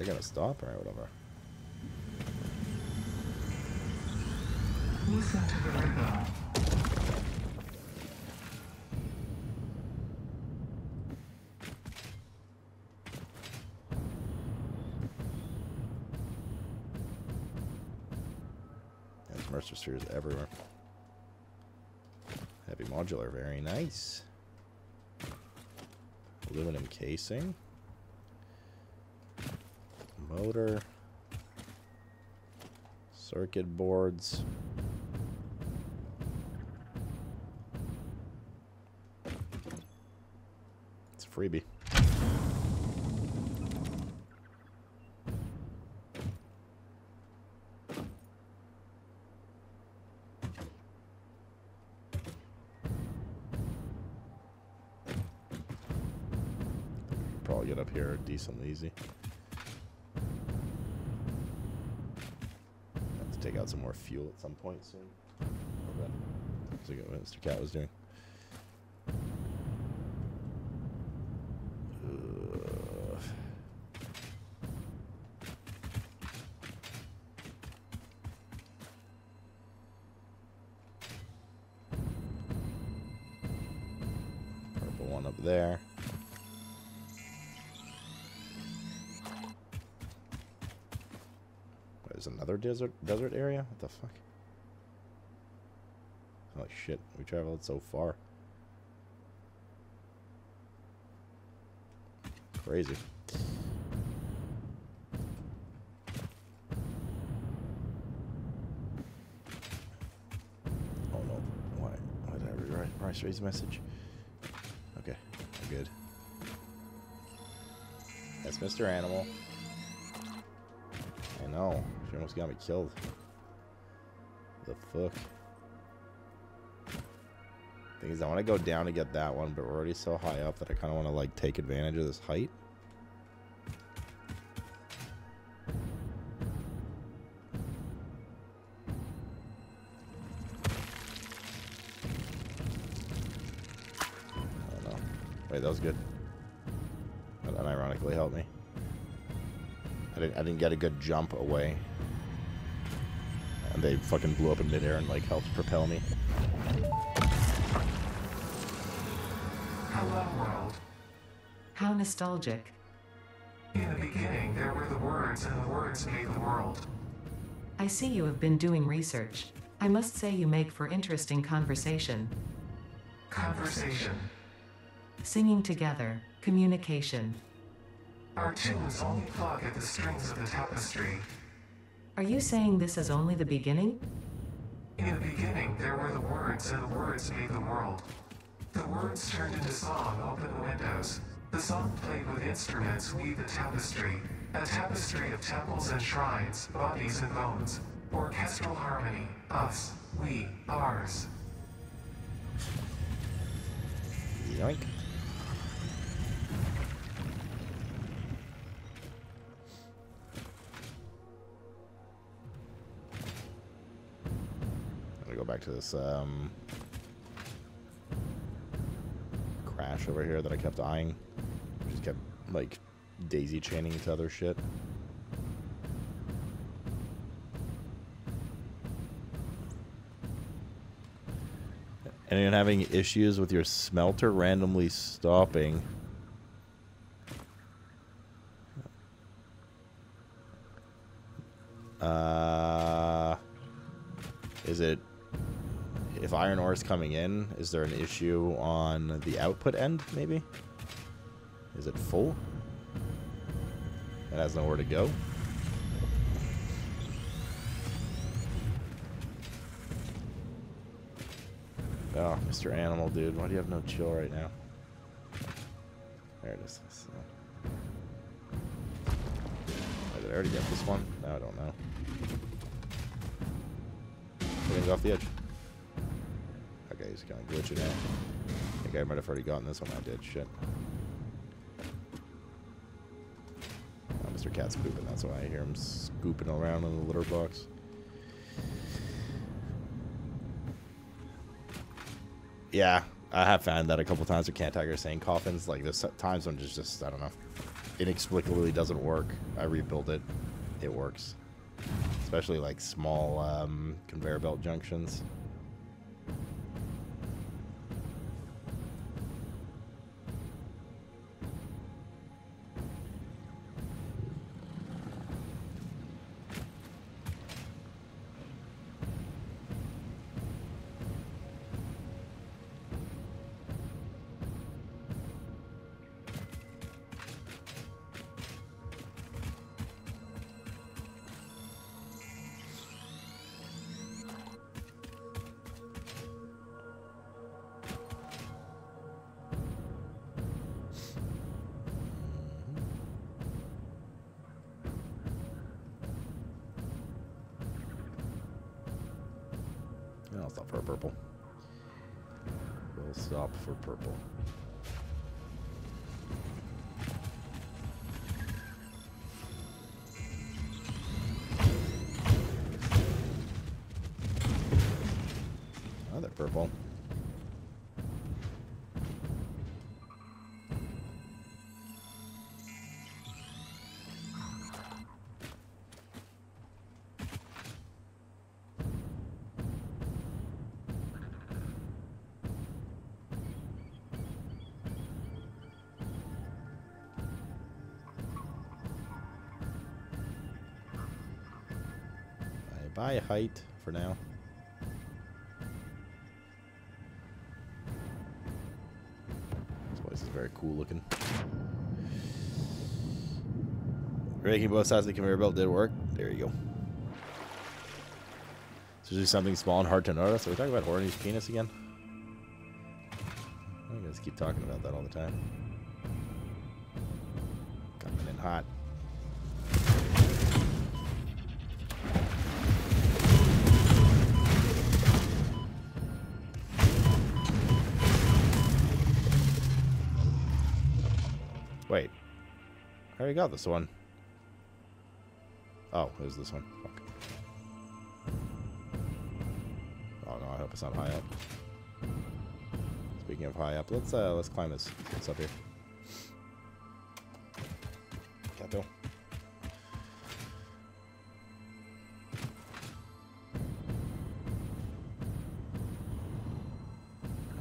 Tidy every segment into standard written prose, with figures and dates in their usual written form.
They're gonna stop or whatever. Listen to the river. There's Mercer spheres everywhere. Heavy modular, very nice. Aluminum casing. Motor. Circuit boards. It's a freebie. Probably get up here decently easy. Take out some more fuel at some point soon. Let's look at what Mr. Cat was doing. Purple one up there. There's another desert area? What the fuck? Holy shit, we traveled so far. Crazy. Oh no, why did I rewrite Rice Ray's message? Okay, I'm good. That's Mr. Animal. I know. She almost got me killed. The fuck? Thing is, I want to go down to get that one, but we're already so high up that I kind of want to like take advantage of this height. I don't know. Wait, that was good. That ironically helped me. I didn't get a good jump away. And they fucking blew up in midair and like helped propel me. Hello, world. How nostalgic. In the beginning, there were the words, and the words made the world. I see you have been doing research. I must say you make for interesting conversation. Conversation. Singing together. Communication. Our tunes only plug at the strings of the tapestry. Are you saying this is only the beginning? In the beginning, there were the words, and the words made the world. The words turned into song, open windows. The song played with instruments, weave the tapestry. A tapestry of temples and shrines, bodies and bones. Orchestral harmony, us, we, ours. Yoink. Back to this crash over here that I kept eyeing. I just kept like daisy chaining to other shit. Anyone having issues with your smelter randomly stopping? Is it? If iron ore is coming in, is there an issue on the output end, maybe? Is it full? It has nowhere to go. Oh, Mr. Animal, dude. Why do you have no chill right now? There it is. Oh, did I already get this one? No, I don't know. I'm gonna go off the edge. Okay, he's kind of glitching out. I think I might have already gotten this one. I did. Shit. Oh, Mr. Cat's pooping. That's why I hear him scooping around in the litter box. Yeah, I have found that a couple times with Cantiger saying coffins, like this time zone just, I don't know, inexplicably doesn't work. I rebuild it. It works. Especially like small conveyor belt junctions. Buy height for now. This place is very cool looking. Raking both sides of the conveyor belt did work. There you go. It's usually something small and hard to notice. Are we talking about Horny's penis again? I just keep talking about that all the time. Coming in hot. I already got this one. Oh, it was this one. Fuck. Oh no, I hope it's not high up. Speaking of high up, let's climb this. What's up here? Cato.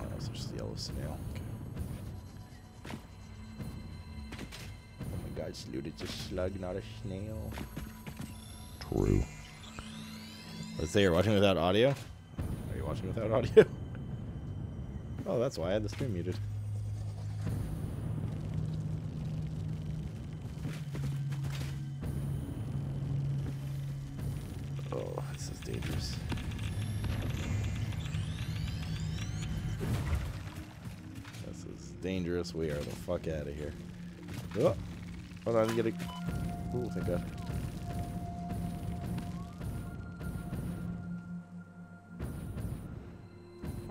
Oh, that's just the yellow snail. Okay. I just looted a slug, not a snail. True. Let's say you're watching without audio. Are you watching without audio? Oh, that's why I had the stream muted. Oh, this is dangerous. This is dangerous. We are the fuck out of here. Oh. Hold on, I didn't get a... Ooh, thank God.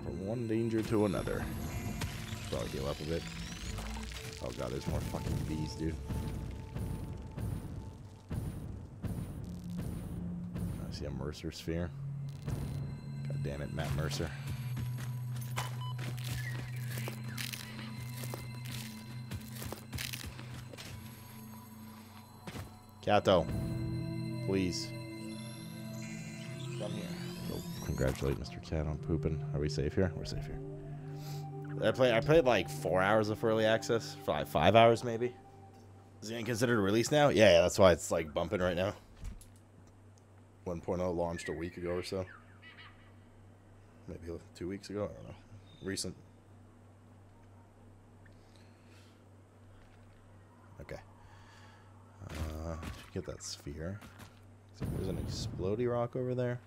From one danger to another. Probably heal up a bit. Oh God, there's more fucking bees, dude. I see a Mercer sphere. God damn it, Matt Mercer. Gato, please. Come here. Oh, congratulate Mr. Cat on pooping. Are we safe here? We're safe here. I played like 4 hours of early access. Probably 5 hours maybe. Is it considered a release now? Yeah, that's why it's like bumping right now. 1.0 launched a week ago or so. Maybe 2 weeks ago. I don't know. Recent. Okay. Get that sphere. There's an explodey rock over there.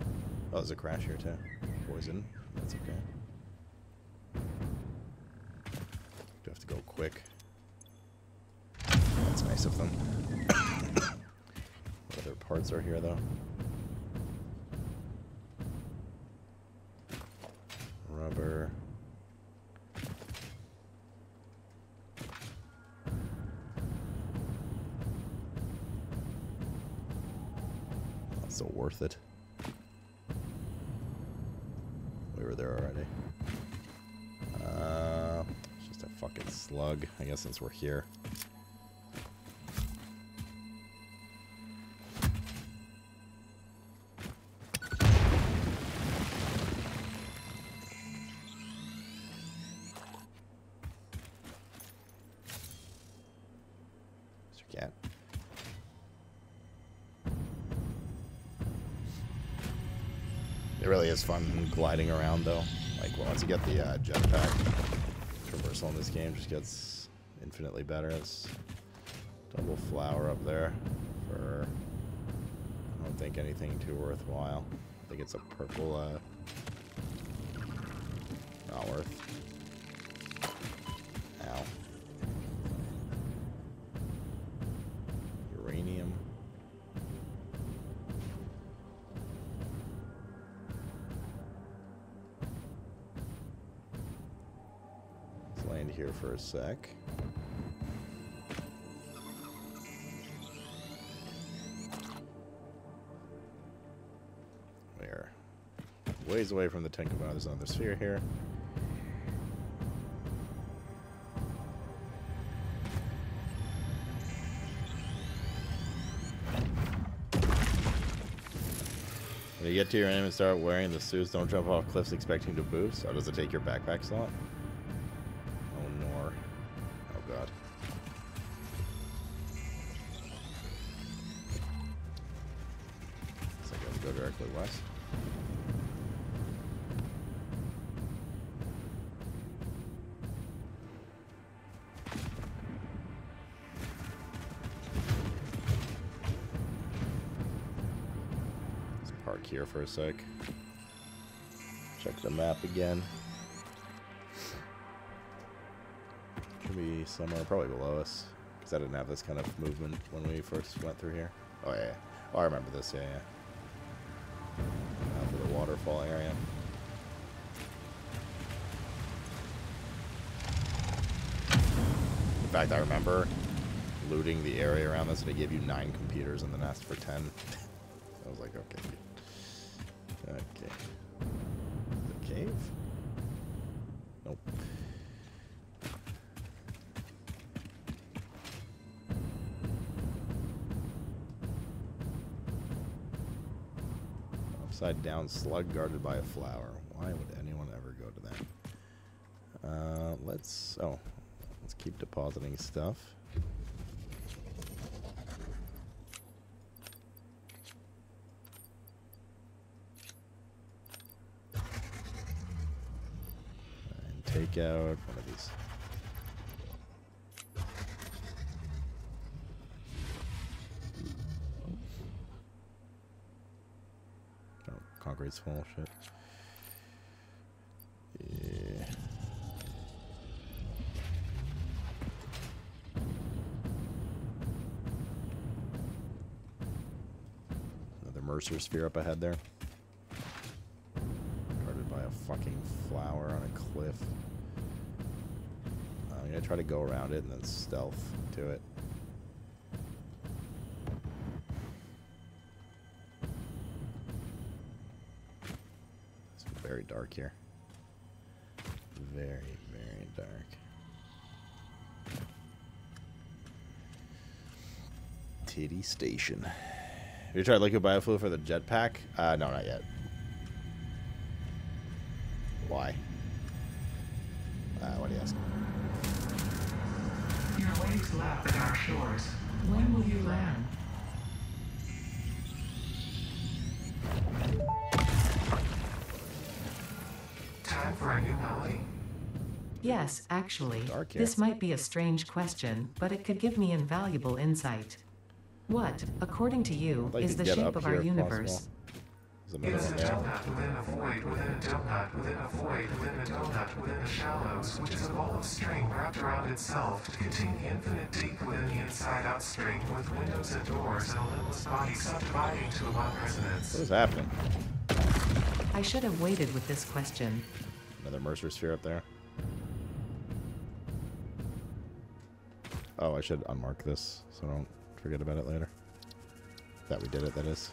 Oh, there's a crash here too. Poison. That's okay. Do have to go quick. That's nice of them. What other parts are here though? Rubber. So worth it. We were there already. It's just a fucking slug, I guess, since we're here. It really is fun gliding around, though. Like, once you get the jetpack, traversal in this game just gets infinitely better. It's double flower up there for, I don't think, anything too worthwhile. I think it's a purple, not worth. Ow. Uranium. Here for a sec. We're ways away from the tank of others on the sphere here. When you get to your aim and start wearing the suits, don't jump off cliffs expecting to boost. Or does it take your backpack slot? Directly west. Let's park here for a sec. Check the map again. Should be somewhere probably below us, because I didn't have this kind of movement when we first went through here. Oh yeah, oh I remember this. Yeah, yeah. For the waterfall area. In fact, I remember looting the area around this and it gave you 9 computers in the nest for 10. I was like, okay. Okay. The cave? Nope. Upside down slug guarded by a flower. Why would anyone ever go to that? Let's keep depositing stuff. And take out one of these. Concrete small shit. Yeah. Another Mercer sphere up ahead there. Guarded by a fucking flower on a cliff. I'm gonna try to go around it and then stealth to it. Very dark here. Very, very dark. Titty Station. Have you tried liquid biofuel for the jetpack? No, not yet. Why? What do you ask? Your waves lap at our shores. When will you land? Yes, actually, this might be a strange question, but it could give me invaluable insight. What, according to you, is the shape of our universe? It's a donut within a void within a donut within a void within a donut within a shallows, which is a ball of string wrapped around itself to contain the infinite deep within the inside-out string with windows and doors and a limitless body subdividing to a long resonance. What is happening? I should have waited with this question. Another Mercer sphere up there. Oh, I should unmark this so I don't forget about it later. That we did it, that is.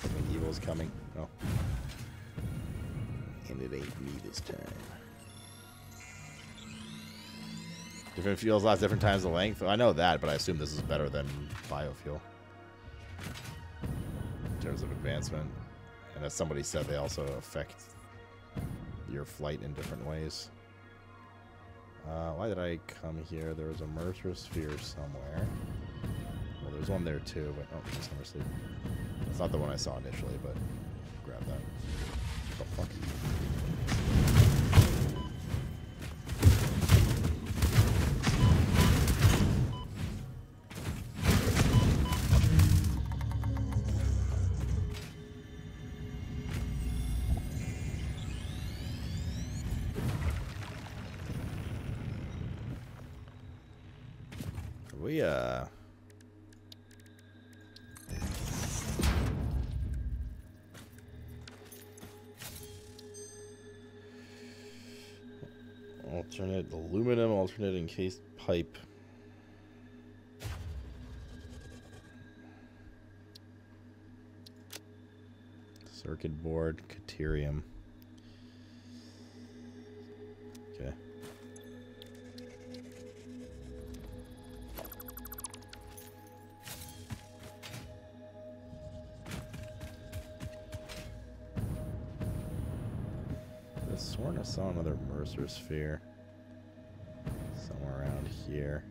Something evil's coming. Oh. and it ain't me this time. Different fuels last different times the length. I know that, but I assume this is better than biofuel in terms of advancement. And as somebody said, they also affect your flight in different ways. Why did I come here? There was a Mercer Sphere somewhere. Well, there's one there too, but oh, just never sleep. It's not the one I saw initially, but grab that. What the fuck? Alternate aluminum, alternate encased pipe. Circuit board, caterium. Okay. I sworn I saw another Mercer Sphere somewhere around here,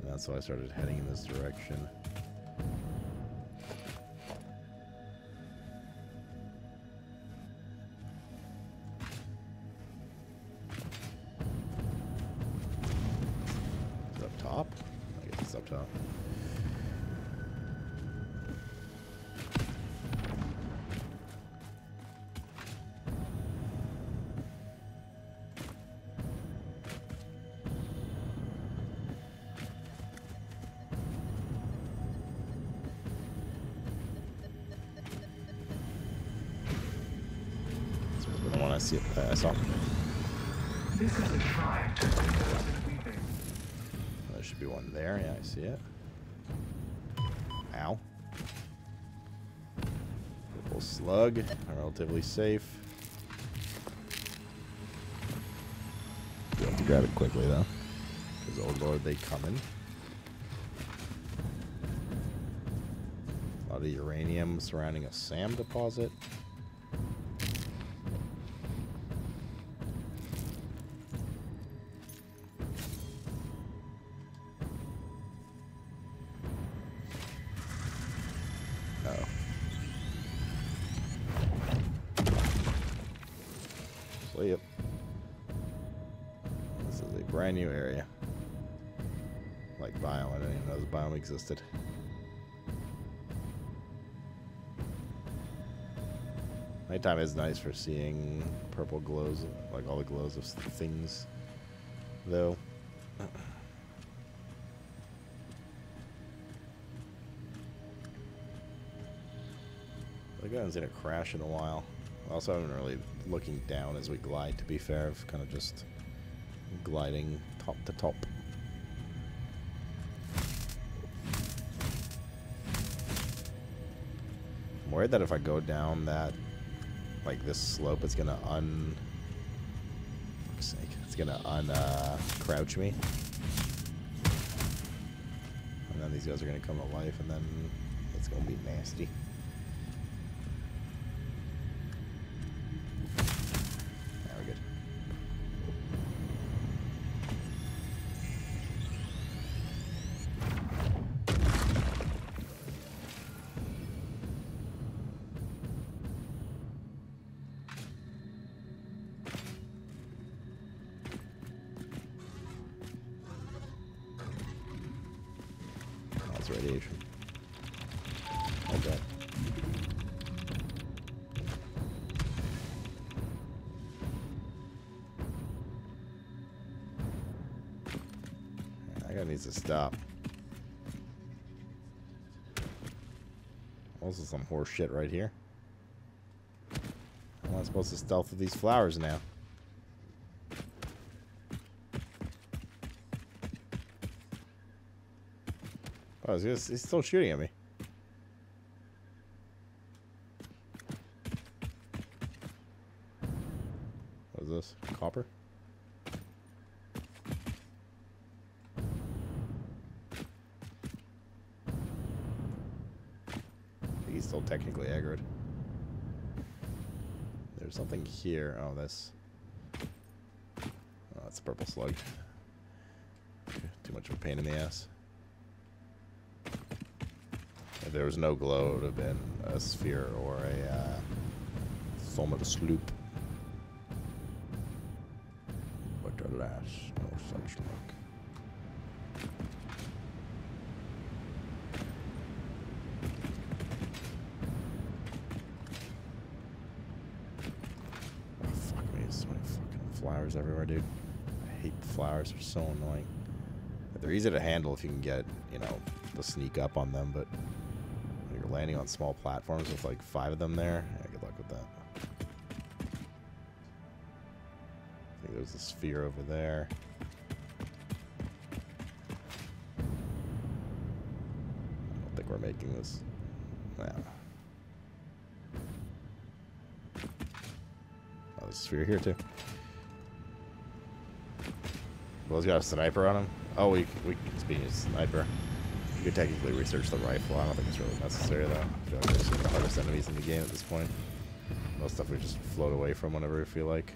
and that's why I started heading in this direction. It's up top? I guess it's up top. I saw him. There should be one there. Yeah, I see it. Ow. Little slug. I'm relatively safe. You have to grab it quickly, though. Because, oh lord, they coming. A lot of uranium surrounding a SAM deposit. Yep. This is a brand new area. Like biome, I didn't even know this biome existed. Nighttime is nice for seeing purple glows, like all the glows of things, though. Like I haven't seen a crash in a while. Also, I haven't really looking down as we glide, to be fair. I've kind of just gliding top to top. I'm worried that if I go down that, like this slope, it's gonna fuck's sake, it's gonna crouch me. And then these guys are gonna come to life, and then it's gonna be nasty. Radiation. Okay. That guy needs to stop. Also some horse shit right here. I'm not supposed to stealth with these flowers now. Oh, he's still shooting at me. copper. He's still technically aggroed. There's something here. Oh, this. Oh, that's a purple slug. Too much of a pain in the ass. If there was no glow, it would have been a sphere or a form of a sloop. But alas, no such luck. Oh, fuck me, there's so many fucking flowers everywhere, dude. I hate the flowers, they're so annoying. They're easy to handle if you can get, you know, the sneak up on them, but when you're landing on small platforms with like 5 of them there, yeah, good luck with that. I think there's a sphere over there. I don't think we're making this. Nah. Oh, there's a sphere here too. Well, he's got a sniper on him. Oh, we can speak as sniper. You could technically research the rifle. I don't think it's really necessary, though. I feel like there's some of the hardest enemies in the game at this point. Most stuff we just float away from whenever we feel like.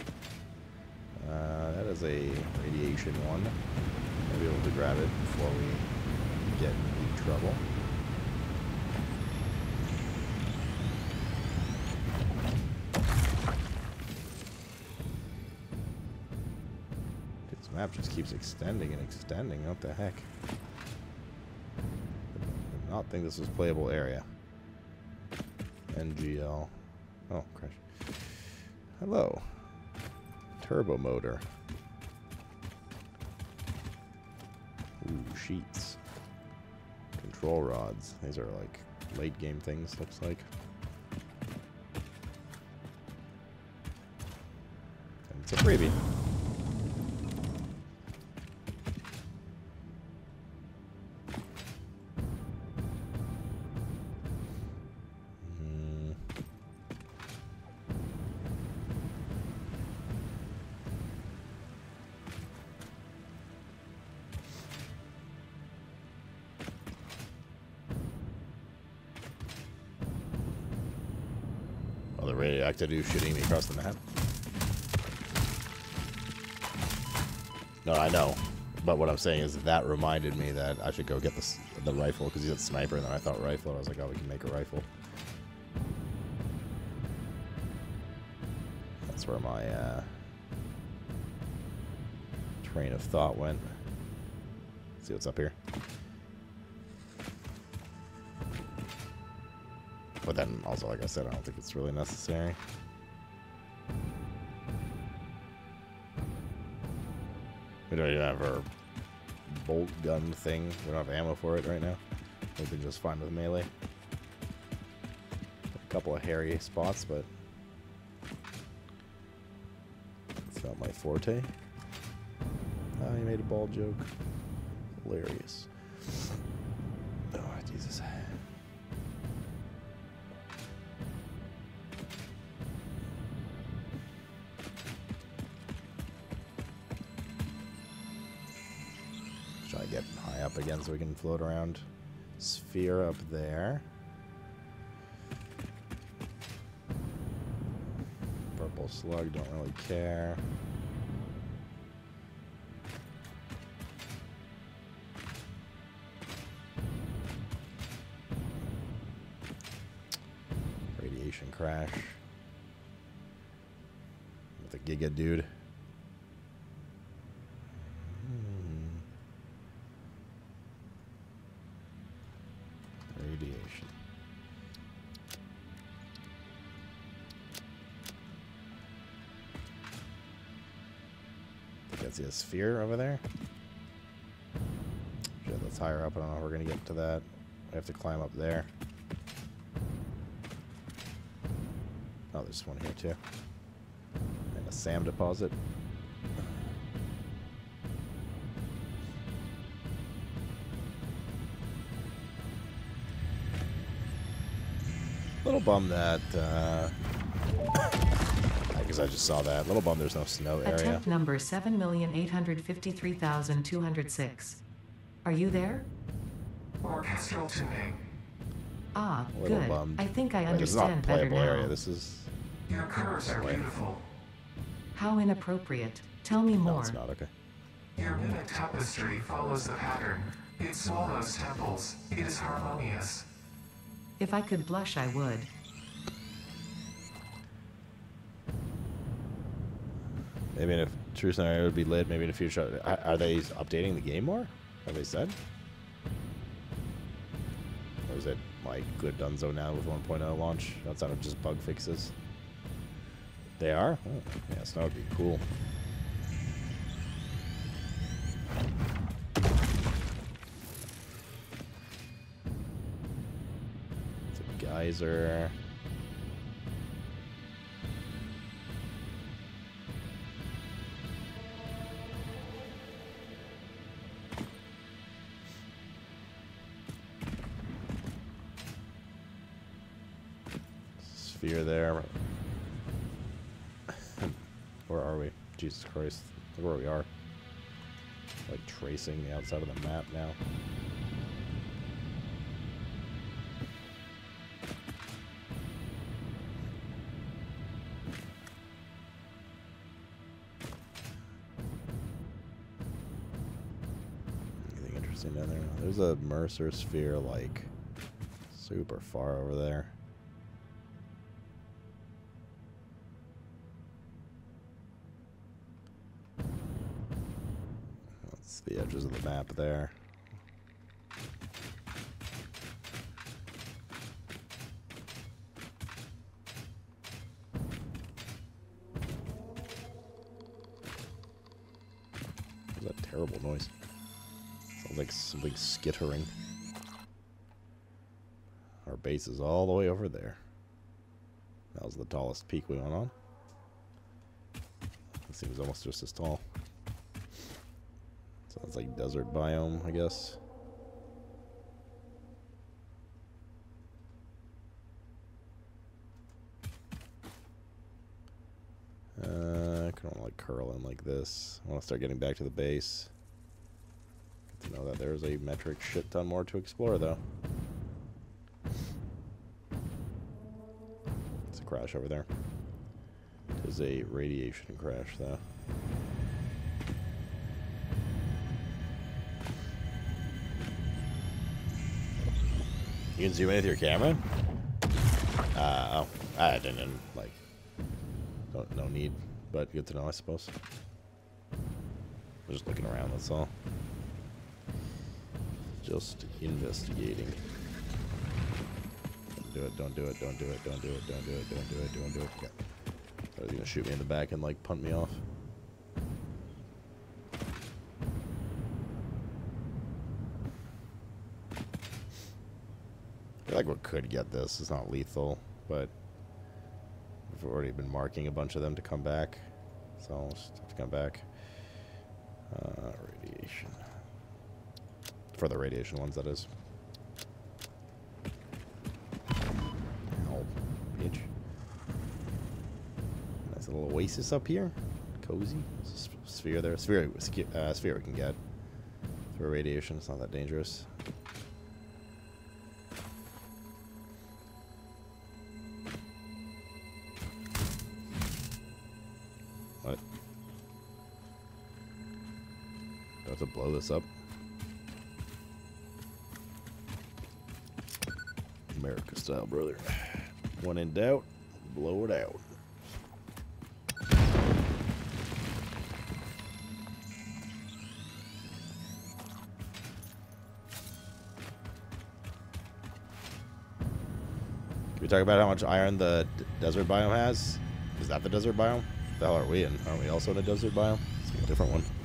That is a radiation one. We'll be able to grab it before we get in trouble. Map just keeps extending and extending. What the heck? I did not think this was playable area. NGL. Oh, crash. Hello. Turbo motor. Ooh, sheets. Control rods. These are like late game things, looks like. And it's a freebie. Radioactivity shooting me across the map. No, I know, but what I'm saying is that reminded me that I should go get the rifle, because he's a sniper, and then I thought rifle, and I was like, oh, we can make a rifle. That's where my train of thought went. Let's see what's up here. But then, also, like I said, I don't think it's really necessary. We don't even have our bolt gun thing. We don't have ammo for it right now. We've been just fine with melee. A couple of hairy spots, but it's not my forte. Oh, you made a ball joke. Hilarious. Oh, Jesus. Get high up again so we can float around. Sphere up there. Purple slug, don't really care. Radiation crash. With a giga dude. See a sphere over there? Shit, that's higher up. I don't know if we're gonna get to that. We have to climb up there. Oh, there's one here too. And a SAM deposit. A little bum that I because I just saw that. A little bummed there's no snow area. Attempt number 7,853,206. Are you there? Still to me. Ah, good. Bummed. I think I understand better now. Area. This is your curves are beautiful. How inappropriate. Tell me more. No, it's not okay. Your mimic tapestry follows the pattern. It swallows temples. It is harmonious. If I could blush, I would. Maybe in a true scenario, it would be lit. Maybe in a future. Are they updating the game more? Have they said? Or is it like good Dunzo now with 1.0 launch? Outside of just bug fixes. They are? Oh, yeah, snow would be cool. Geyser. Sphere there. Where are we? Jesus Christ. Look where we are. Like tracing the outside of the map now. Down there. There's a Mercer Sphere like super far over there. That's the edges of the map there. There's that terrible noise. Like something skittering. Our base is all the way over there. That was the tallest peak we went on. It seems almost just as tall. Sounds like desert biome, I guess. I kind of like curl in like this. I want to start getting back to the base. Know that there's a metric shit ton more to explore though. It's a crash over there. It is a radiation crash though. You can zoom in with your camera? Oh, I didn't like. No need, but good to know I suppose. I'm just looking around, that's all. Just investigating. Don't do it, don't do it, don't do it, don't do it, don't do it, don't do it, don't do it. Okay. I was gonna shoot me in the back and like punt me off. I feel like we could get this. It's not lethal, but we've already been marking a bunch of them to come back. So I'll just have to come back. Radiation. For the radiation ones, that is. Ow, bitch. Nice little oasis up here. Cozy. There's a sphere there. Sphere we can get. For radiation, it's not that dangerous. What? Do I have to blow this up? America style, brother. When in doubt, blow it out. Can we talk about how much iron the desert biome has? Is that the desert biome? The hell are we in? Aren't we also in a desert biome? It's a different one.